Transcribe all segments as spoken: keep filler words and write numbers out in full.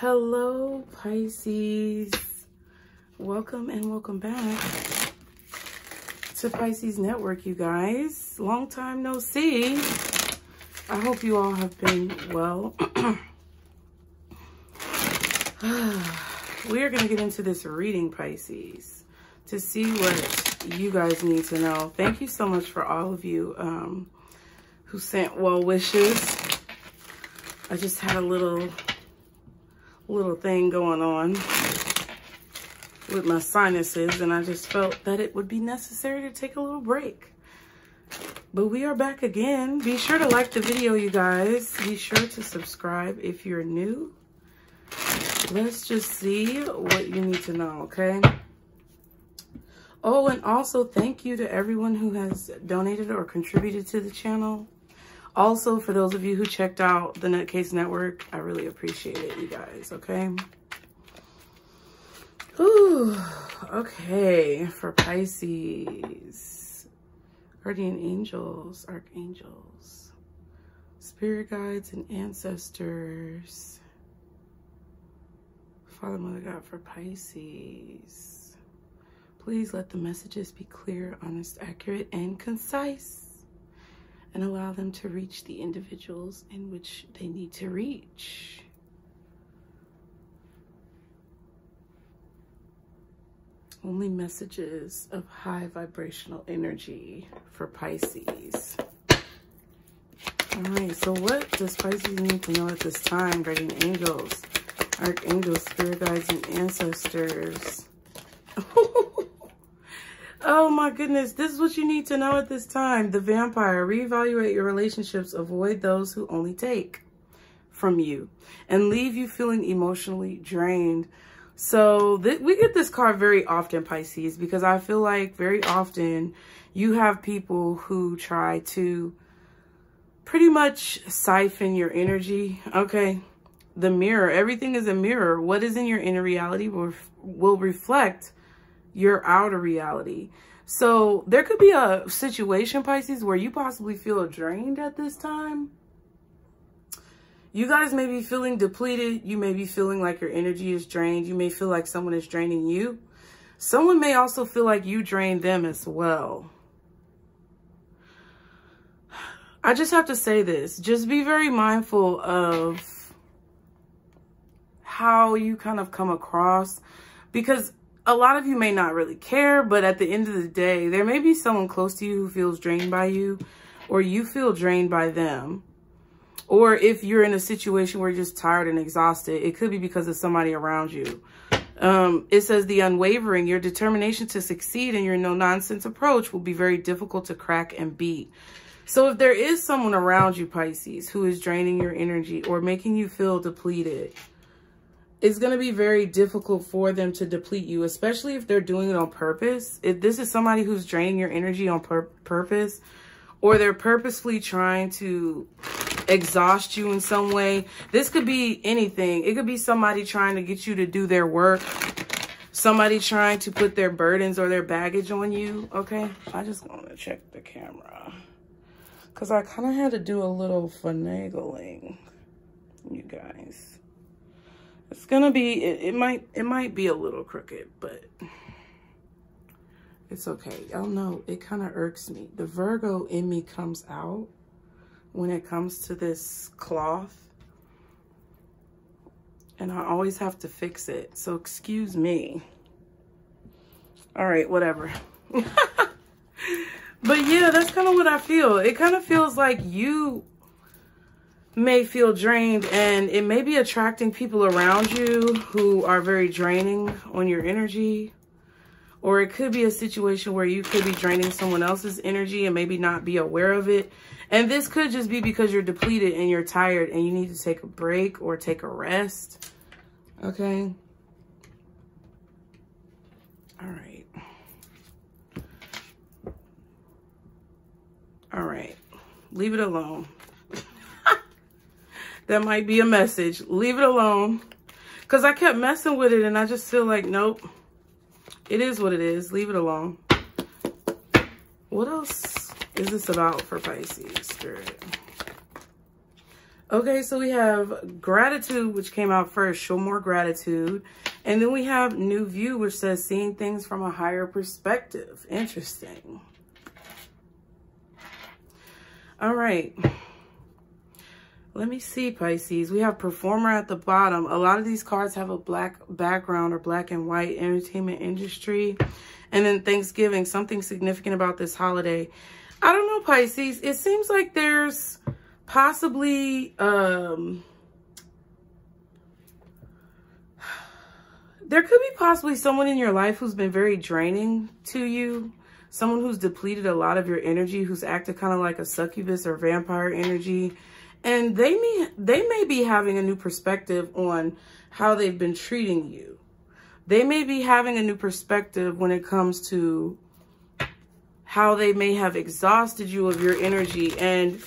Hello, Pisces. Welcome and welcome back to Pisces Network, you guys. Long time no see. I hope you all have been well. We are going to get into this reading, Pisces, to see what you guys need to know. Thank you so much for all of you um, who sent well wishes. I just had a little... little thing going on with my sinuses, and I just felt that it would be necessary to take a little break. But we are back again. Be sure to like the video, you guys. Be sure to subscribe if you're new. Let's just see what you need to know, okay? Oh, and also thank you to everyone who has donated or contributed to the channel. Also, for those of you who checked out the Nutcase Network, I really appreciate it, you guys, okay? Ooh, okay, for Pisces, guardian angels, archangels, spirit guides and ancestors, Father, Mother, God, for Pisces, please let the messages be clear, honest, accurate, and concise, and allow them to reach the individuals in which they need to reach. Only messages of high vibrational energy for Pisces. All right, so what does Pisces need to know at this time? Guardian angels, archangels, spirit guides, and ancestors. Oh my goodness, this is what you need to know at this time. The vampire, reevaluate your relationships, avoid those who only take from you and leave you feeling emotionally drained. So we get this card very often, Pisces, because I feel like very often you have people who try to pretty much siphon your energy, okay? The mirror, everything is a mirror. What is in your inner reality will, will reflect your outer reality. So there could be a situation, Pisces, where you possibly feel drained at this time. You guys may be feeling depleted. You may be feeling like your energy is drained. You may feel like someone is draining you. Someone may also feel like you drained them as well. I just have to say this. Just be very mindful of how you kind of come across, because a lot of you may not really care, but at the end of the day, there may be someone close to you who feels drained by you, or you feel drained by them. Or if you're in a situation where you're just tired and exhausted, it could be because of somebody around you. Um, it says the unwavering, your determination to succeed and your no-nonsense approach will be very difficult to crack and beat. So if there is someone around you, Pisces, who is draining your energy or making you feel depleted, it's going to be very difficult for them to deplete you, especially if they're doing it on purpose. If this is somebody who's draining your energy on pur purpose, or they're purposefully trying to exhaust you in some way, this could be anything. It could be somebody trying to get you to do their work, somebody trying to put their burdens or their baggage on you, okay? I just want to check the camera because I kind of had to do a little finagling, you guys. It's gonna be, it, it might, it might be a little crooked, but it's okay. I don't know, it kind of irks me. The Virgo in me comes out when it comes to this cloth, and I always have to fix it. So excuse me. All right, whatever. But yeah, that's kind of what I feel. It kind of feels like you may feel drained, and it may be attracting people around you who are very draining on your energy, or it could be a situation where you could be draining someone else's energy and maybe not be aware of it. And this could just be because you're depleted and you're tired and you need to take a break or take a rest, okay? All right. All right, leave it alone. That might be a message. Leave it alone. Because I kept messing with it, and I just feel like, nope. It is what it is. Leave it alone. What else is this about for Pisces, Spirit? Okay, so we have gratitude, which came out first, show more gratitude. And then we have new view, which says seeing things from a higher perspective. Interesting. All right. Let me see, Pisces. We have performer at the bottom. A lot of these cards have a black background or black and white, entertainment industry. And then Thanksgiving, something significant about this holiday. I don't know, Pisces. It seems like there's possibly, um, there could be possibly someone in your life who's been very draining to you. Someone who's depleted a lot of your energy, who's acted kind of like a succubus or vampire energy. And they may, they may be having a new perspective on how they've been treating you. They may be having a new perspective when it comes to how they may have exhausted you of your energy. And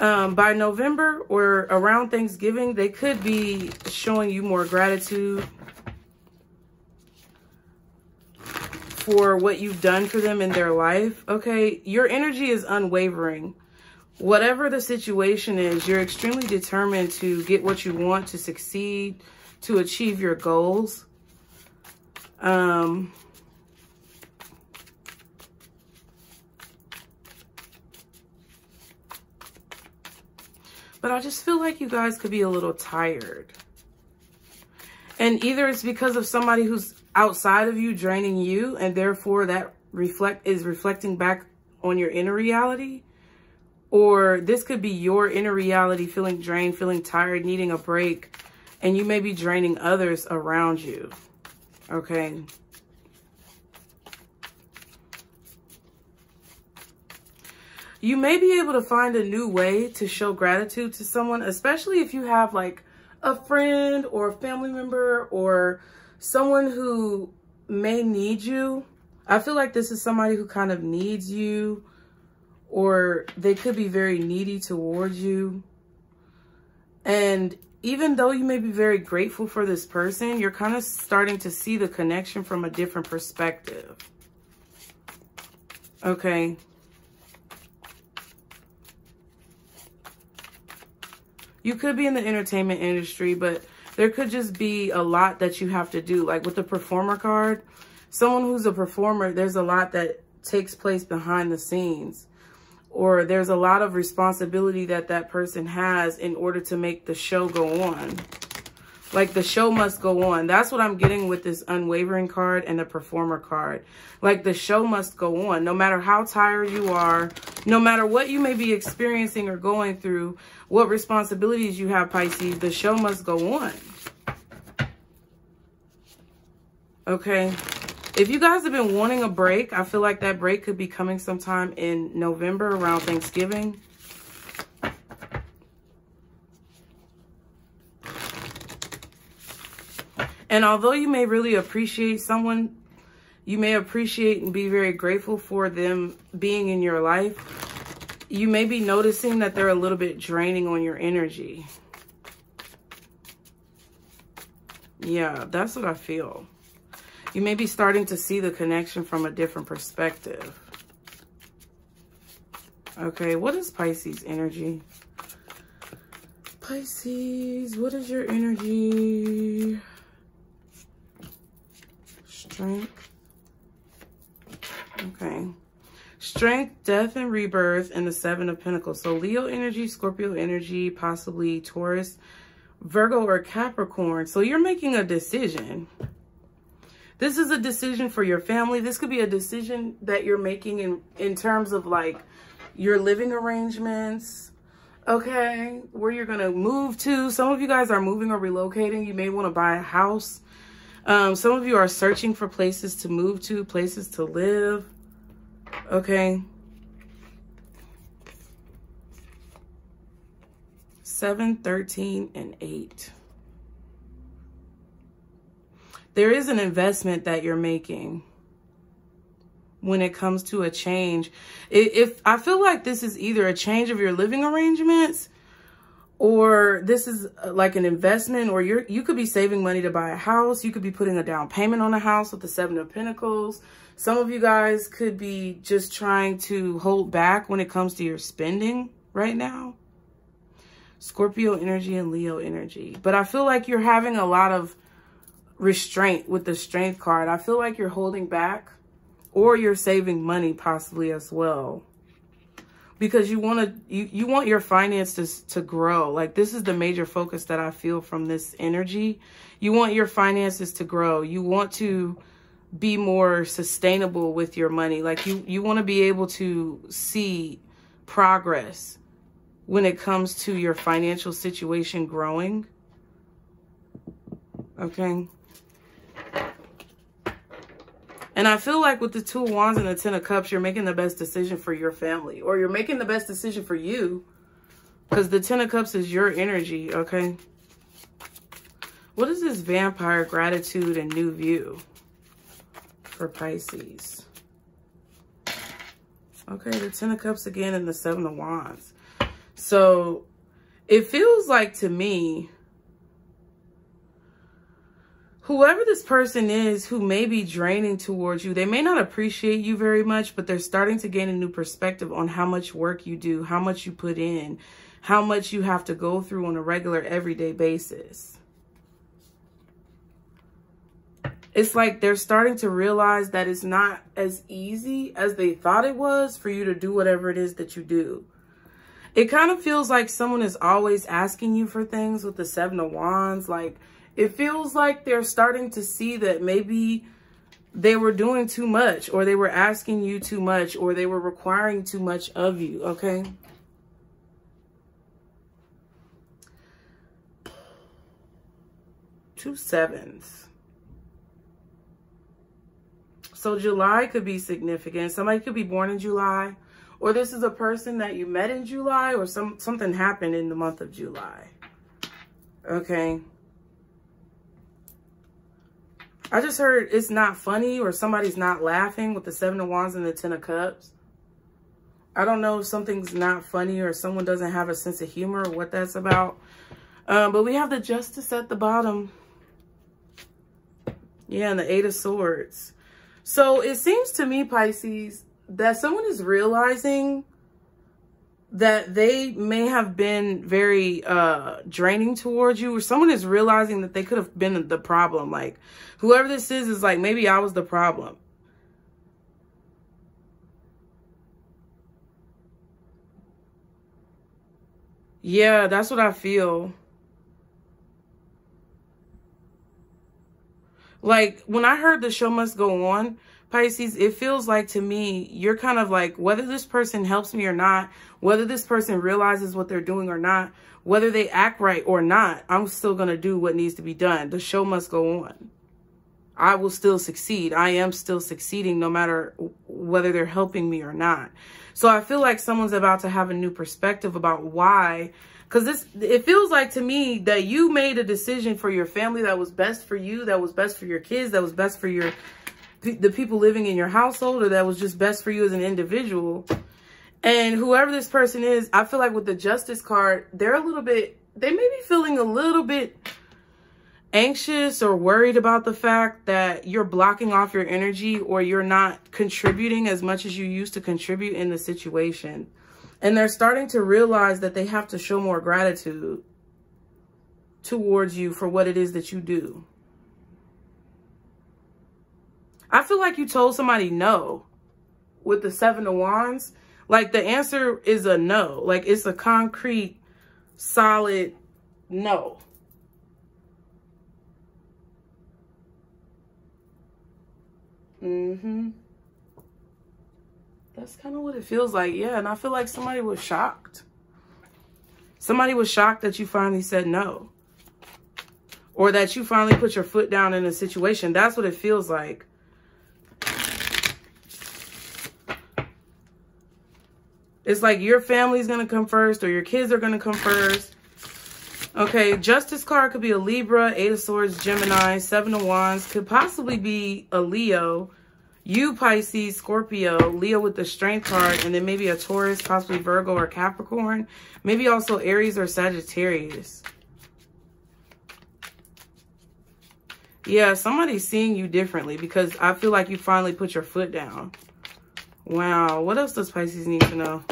Um, by November or around Thanksgiving, they could be showing you more gratitude for what you've done for them in their life. Okay, your energy is unwavering. Whatever the situation is, you're extremely determined to get what you want, to succeed, to achieve your goals. Um... But I just feel like you guys could be a little tired. And either it's because of somebody who's outside of you draining you, and therefore that reflect is reflecting back on your inner reality. Or this could be your inner reality feeling drained, feeling tired, needing a break. And you may be draining others around you. Okay. You may be able to find a new way to show gratitude to someone, especially if you have like a friend or a family member or someone who may need you. I feel like this is somebody who kind of needs you, or they could be very needy towards you. And even though you may be very grateful for this person, you're kind of starting to see the connection from a different perspective. Okay. You could be in the entertainment industry, but there could just be a lot that you have to do. Like with the performer card, someone who's a performer, there's a lot that takes place behind the scenes. Or there's a lot of responsibility that that person has in order to make the show go on. Like the show must go on. That's what I'm getting with this unwavering card and the performer card. Like the show must go on. No matter how tired you are, no matter what you may be experiencing or going through, what responsibilities you have, Pisces, the show must go on. Okay. If you guys have been wanting a break, I feel like that break could be coming sometime in November around Thanksgiving. And although you may really appreciate someone, you may appreciate and be very grateful for them being in your life, you may be noticing that they're a little bit draining on your energy. Yeah, that's what I feel. You may be starting to see the connection from a different perspective. Okay, what is Pisces energy? Pisces, what is your energy? Strength. Okay. Strength, death, and rebirth, and the Seven of Pentacles. So Leo energy, Scorpio energy, possibly Taurus, Virgo, or Capricorn. So you're making a decision. This is a decision for your family. This could be a decision that you're making in, in terms of like your living arrangements. Okay. Where you're going to move to. Some of you guys are moving or relocating. You may want to buy a house. Um, some of you are searching for places to move to, places to live. Okay. seven, thirteen, and eight. There is an investment that you're making when it comes to a change. If, if I feel like this is either a change of your living arrangements, or this is like an investment, or you're, you could be saving money to buy a house. You could be putting a down payment on a house with the Seven of Pentacles. Some of you guys could be just trying to hold back when it comes to your spending right now. Scorpio energy and Leo energy. But I feel like you're having a lot of restraint with the Strength card. I feel like you're holding back, or you're saving money possibly as well, because you want to you, you want your finances to, to grow. Like, this is the major focus that I feel from this energy. You want your finances to grow. You want to be more sustainable with your money. Like, you, you want to be able to see progress when it comes to your financial situation growing. Okay. And I feel like with the Two of Wands and the Ten of Cups, you're making the best decision for your family, or you're making the best decision for you, because the Ten of Cups is your energy. Okay. What is this vampire gratitude and new view for Pisces? Okay, the Ten of Cups again and the Seven of Wands. So it feels like to me, whoever this person is who may be draining towards you, they may not appreciate you very much, but they're starting to gain a new perspective on how much work you do, how much you put in, how much you have to go through on a regular everyday basis. It's like they're starting to realize that it's not as easy as they thought it was for you to do whatever it is that you do. It kind of feels like someone is always asking you for things with the Seven of Wands. Like, it feels like they're starting to see that maybe they were doing too much, or they were asking you too much, or they were requiring too much of you, okay? Two sevens. So July could be significant. Somebody could be born in July, or this is a person that you met in July, or some something happened in the month of July. Okay. I just heard it's not funny, or somebody's not laughing with the Seven of Wands and the Ten of Cups. I don't know if something's not funny or someone doesn't have a sense of humor or what that's about. Um, but we have the Justice at the bottom. Yeah, and the Eight of Swords. So it seems to me, Pisces, that someone is realizing that they may have been very uh, draining towards you, or someone is realizing that they could have been the problem. Like, whoever this is, is like, maybe I was the problem. Yeah, that's what I feel. Like, when I heard the show must go on, Pisces, it feels like to me, you're kind of like, whether this person helps me or not, whether this person realizes what they're doing or not, whether they act right or not, I'm still going to do what needs to be done. The show must go on. I will still succeed. I am still succeeding no matter whether they're helping me or not. So I feel like someone's about to have a new perspective about why. Because this, it feels like to me that you made a decision for your family that was best for you, that was best for your kids, that was best for your the people living in your household, or that was just best for you as an individual. And whoever this person is, I feel like with the Justice card, they're a little bit, they may be feeling a little bit anxious or worried about the fact that you're blocking off your energy, or you're not contributing as much as you used to contribute in the situation. And they're starting to realize that they have to show more gratitude towards you for what it is that you do. I feel like you told somebody no with the Seven of Wands. Like, the answer is a no. Like, it's a concrete, solid no. Mm-hmm. That's kind of what it feels like. Yeah, and I feel like somebody was shocked. Somebody was shocked that you finally said no, or that you finally put your foot down in a situation. That's what it feels like. It's like your family's going to come first, or your kids are going to come first. Okay, Justice card could be a Libra, Eight of Swords, Gemini, Seven of Wands, could possibly be a Leo. You, Pisces, Scorpio, Leo with the Strength card, and then maybe a Taurus, possibly Virgo or Capricorn. Maybe also Aries or Sagittarius. Yeah, somebody's seeing you differently, because I feel like you finally put your foot down. Wow, what else does Pisces need to know?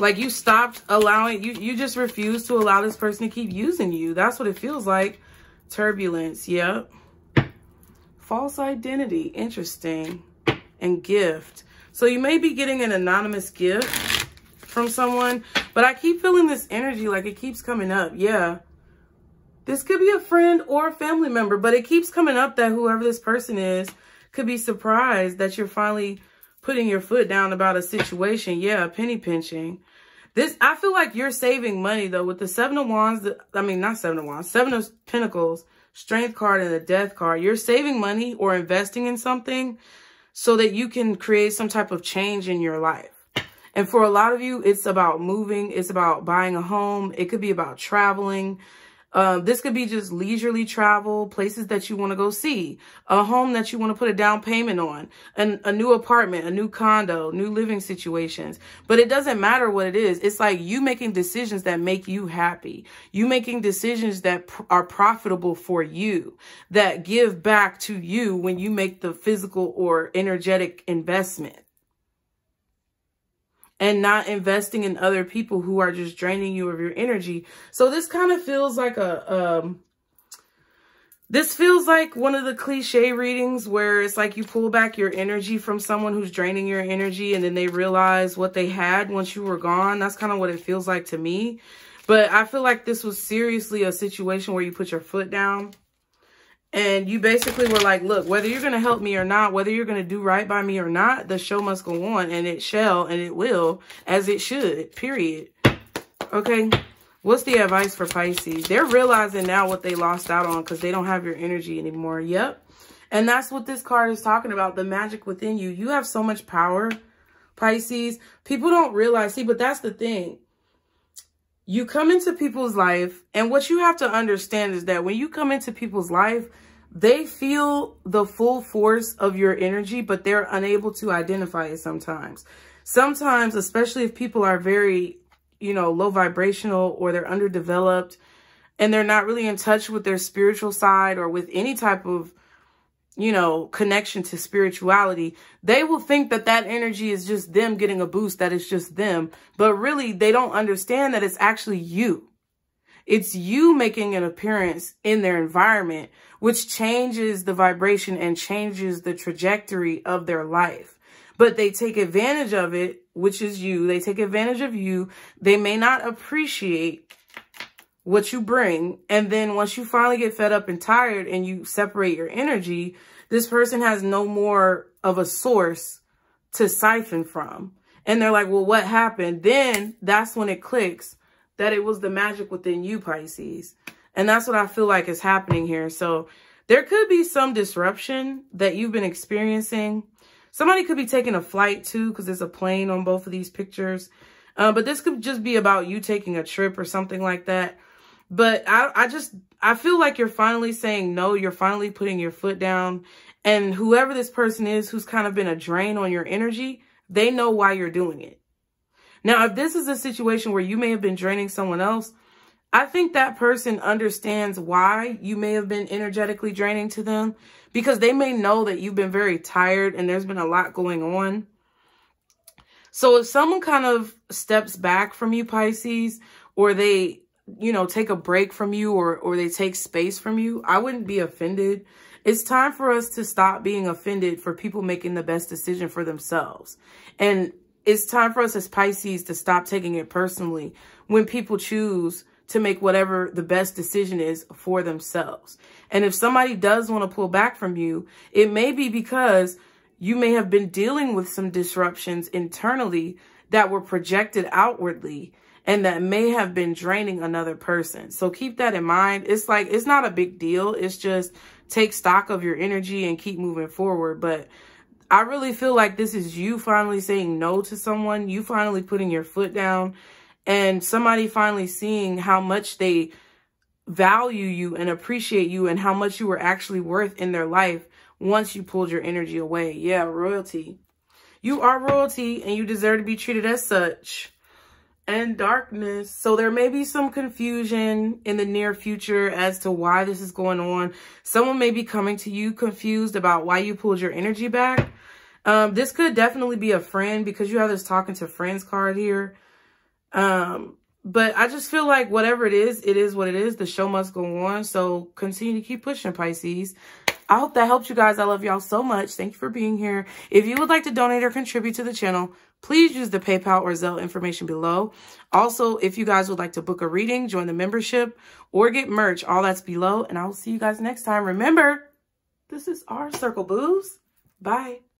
Like you stopped allowing, you, you just refuse to allow this person to keep using you. That's what it feels like. Turbulence, yep. False identity, interesting. And gift. So you may be getting an anonymous gift from someone, but I keep feeling this energy like it keeps coming up, yeah. This could be a friend or a family member, but it keeps coming up that whoever this person is could be surprised that you're finally putting your foot down about a situation. Yeah, penny pinching. This, I feel like you're saving money, though, with the Seven of Wands. The, I mean, not Seven of Wands. Seven of Pentacles, Strength card, and the Death card. You're saving money or investing in something so that you can create some type of change in your life. And for a lot of you, it's about moving. It's about buying a home. It could be about traveling. Uh, this could be just leisurely travel, places that you want to go see, a home that you want to put a down payment on, an, a new apartment, a new condo, new living situations. But it doesn't matter what it is. It's like you making decisions that make you happy. You making decisions that pr- are profitable for you, that give back to you when you make the physical or energetic investment. And not investing in other people who are just draining you of your energy. So this kind of feels like a, um, this feels like one of the cliche readings where it's like you pull back your energy from someone who's draining your energy and then they realize what they had once you were gone. That's kind of what it feels like to me. But I feel like this was seriously a situation where you put your foot down. And you basically were like, look, whether you're going to help me or not, whether you're going to do right by me or not, the show must go on, and it shall, and it will, as it should, period. Okay, what's the advice for Pisces? They're realizing now what they lost out on because they don't have your energy anymore. Yep. And that's what this card is talking about, the magic within you. You have so much power, Pisces. People don't realize, see, but that's the thing. You come into people's life, and what you have to understand is that when you come into people's life, they feel the full force of your energy, but they're unable to identify it sometimes. Sometimes, especially if people are very, you know, low vibrational or they're underdeveloped and they're not really in touch with their spiritual side or with any type of, you know, connection to spirituality, they will think that that energy is just them getting a boost, that it's just them. But really, they don't understand that it's actually you. It's you making an appearance in their environment, which changes the vibration and changes the trajectory of their life. But they take advantage of it, which is you. They take advantage of you. They may not appreciate what you bring, and then once you finally get fed up and tired and you separate your energy, this person has no more of a source to siphon from. And they're like, well, what happened? Then that's when it clicks that it was the magic within you, Pisces. And that's what I feel like is happening here. So there could be some disruption that you've been experiencing. Somebody could be taking a flight too, because there's a plane on both of these pictures. Uh, but this could just be about you taking a trip or something like that. But I, I just, I feel like you're finally saying no. You're finally putting your foot down. And whoever this person is who's kind of been a drain on your energy, they know why you're doing it. Now, if this is a situation where you may have been draining someone else, I think that person understands why you may have been energetically draining to them, because they may know that you've been very tired and there's been a lot going on. So if someone kind of steps back from you, Pisces, or they, you know, take a break from you or, or they take space from you, I wouldn't be offended. It's time for us to stop being offended for people making the best decision for themselves. And it's time for us as Pisces to stop taking it personally when people choose to make whatever the best decision is for themselves. And if somebody does want to pull back from you, it may be because you may have been dealing with some disruptions internally that were projected outwardly and that may have been draining another person. So keep that in mind. It's like, it's not a big deal. It's just take stock of your energy and keep moving forward. But I really feel like this is you finally saying no to someone, you finally putting your foot down, and somebody finally seeing how much they value you and appreciate you and how much you were actually worth in their life once you pulled your energy away. Yeah, royalty. You are royalty and you deserve to be treated as such. And darkness. So there may be some confusion in the near future as to why this is going on. Someone may be coming to you confused about why you pulled your energy back. Um, this could definitely be a friend because you have this talking to friends card here. Um, but I just feel like whatever it is, it is what it is. The show must go on. So continue to keep pushing, Pisces. I hope that helps you guys. I love y'all so much. Thank you for being here. If you would like to donate or contribute to the channel, please use the PayPal or Zelle information below. Also, if you guys would like to book a reading, join the membership, or get merch, all that's below. And I will see you guys next time. Remember, this is our circle, boos. Bye.